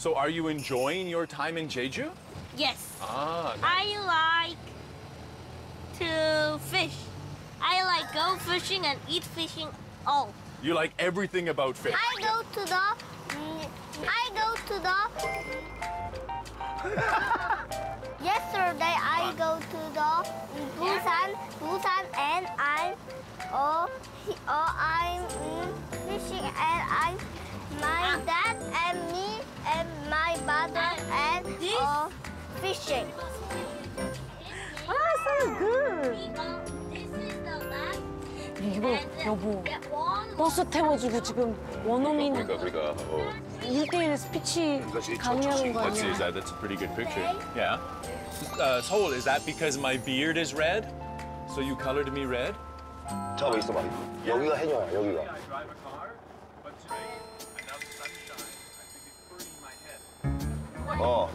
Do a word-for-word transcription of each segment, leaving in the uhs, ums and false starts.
So are you enjoying your time in Jeju? Yes. Ah, nice. I like to fish. I like go fishing and eat fishing all. You like everything about fish? I go to the... I go to the... Yesterday, I go to the Busan, Busan and I'm... Oh, oh I'm fishing and I'm... My dad and me and my brother and uh, fishing. Ah, so good. 이거 여보 버스 태워주고 지금 원어민 그러니까 그러니까 어. 일대일 스피치 강의하는 거 아니야? That's, that's a pretty good picture. Yeah. Uh, Seoul, is that because my beard is red? So you colored me red? 잠깐만 있어봐. 여기가 해녀야 여기가. 어.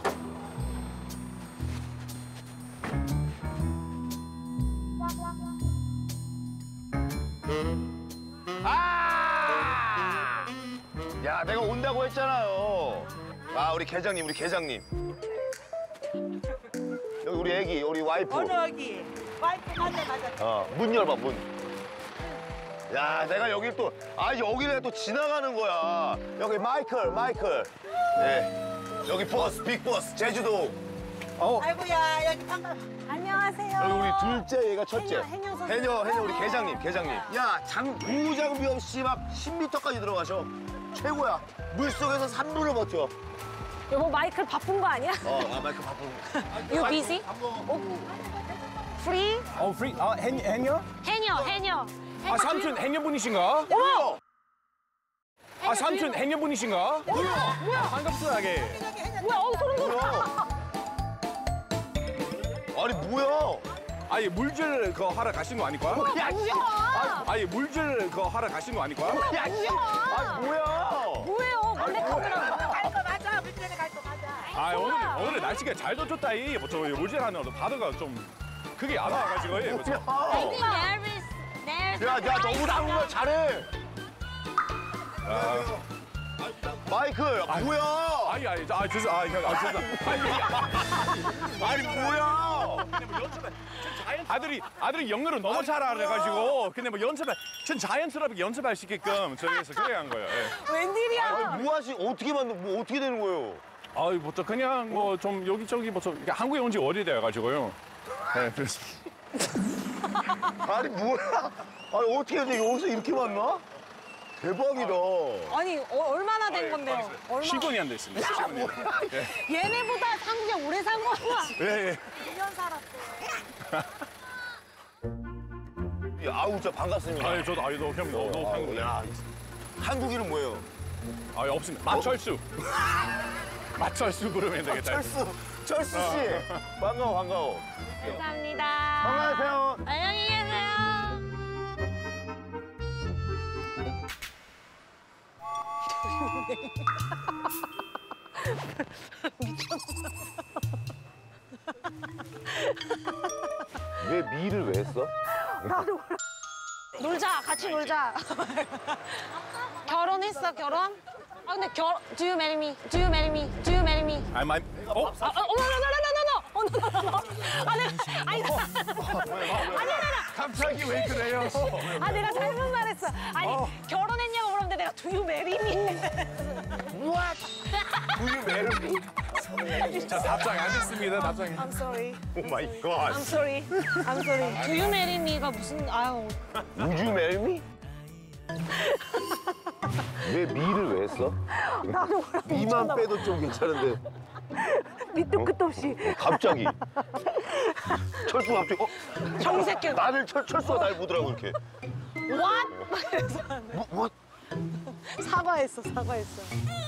아! 야, 내가 온다고 했잖아요. 아, 우리 계장님, 우리 계장님. 여기 우리 애기, 우리 와이프. 어느 애기? 와이프 맞아, 맞아. 어, 문 열봐, 문. 야, 내가 여길 또, 아, 여기를 또 지나가는 거야. 여기 마이클, 마이클. 네. 여기 버스, 빅버스, 제주도. 어. 아이고야, 여기 방금. 안녕하세요. 여기 우리 둘째, 얘가 첫째. 해녀, 해녀, 해녀, 해녀 우리 계장님, 계장님. 야, 장, 보호장비 없이 막 십 미터까지 들어가셔. 최고야. 물속에서 삼 분을 버텨. 여보, 마이클 바쁜 거 아니야? 어, 아, 마이클 바쁜 거. You busy? Free? 어, free? 아, 해녀? 해녀, 해녀. 해녀. 아, 삼촌 해녀분이신가? 어머! 아, 삼촌 해녀분이신가? 뭐야? 뭐야? 반갑소하게. 뭐야? 어, 소름 돋아. 아니, 뭐야? 아니, 물질 그거 하러 가신 거 아닐까? 뭐야? 야, 뭐야? 아니, 물질 그거 하러 가신 거 아닐까? 뭐야? 아, 뭐야? 뭐예요? 원래 가더라고. 갈 거 맞아. 물질에 갈 거 맞아. 아, 오늘 오늘 날씨가 잘 젖었다. 이 뭐 저 물질하는 바다가 좀 그게 안 와 가지고. 예. 그렇죠. 야, 야, 너무 나온 거 잘해. 아, 마이클, 아, 뭐야? 아니, 아니, 아, 죄송, 아, 형, 아, 죄송. 아니, 뭐야? 근데 뭐 연습에, 아들이, 아들이 영어를 너무 잘 알아가지고, 근데 뭐 연습에, 전 자연스럽게 연습할 수 있게끔 저희에서 그래 한 거예요. 예. 웬일이야? 아니, 뭐 하시, 어떻게 만든, 뭐 어떻게 되는 거예요? 아이, 뭐, 저 그냥 뭐 좀 여기저기 뭐 좀, 한국에 온 지 오래돼가지고요. 네, 그래서. 아니, 뭐야? 아니, 어떻게 했는데 여기서 이렇게 만나? 대박이다. 아니, 어, 얼마나 된 건데요? 십 분이 안 됐습니다. 야, 뭐야. 예. 얘네보다 한국에 오래 산 거야. 예, 예. 일 년 살았어요. 아우, 진짜 반갑습니다. 아니, 저도, 아니, 너, 형, 너, 너 한국. 야, 한국인은 뭐예요? 아니, 없습니다. 마철수. 어? 마철수 부르면 되겠다. 마철수. 철수 씨. 아. 반가워, 반가워. 감사합니다. 반가워요. 안녕히 계세요. 미쳤어. 왜 미를 왜 했어? 나도 몰라. 놀자, 같이 놀자. 결혼했어, 결혼? 아 근데 결 Do you marry me? Do you marry me? Do you marry me? I'm I'm. 어? 아, 어, no, no, no, no, no, no, no, no, no. 아 내가, 아니, 아니, 갑자기 왜 그래요? 아 내가 잘못 말했어. 아니 결혼했냐고. 내가 Do you marry me? What? Do you marry me? 자, 답장이 안 됐습니다, 답장이. I'm sorry. Oh my god. I'm sorry. I'm sorry. Do you marry me가 무슨, 아유. Would you marry me? 왜 미를 왜 했어? 나도 몰라. 미만 빼도 좀 괜찮은데. 밑도 끝도 없이. 갑자기. 철수 갑자기, 어? 정색해. 나를 철수가 날 보더라고, 이렇게. What? 막 이래서. What? 사과했어, 사과했어.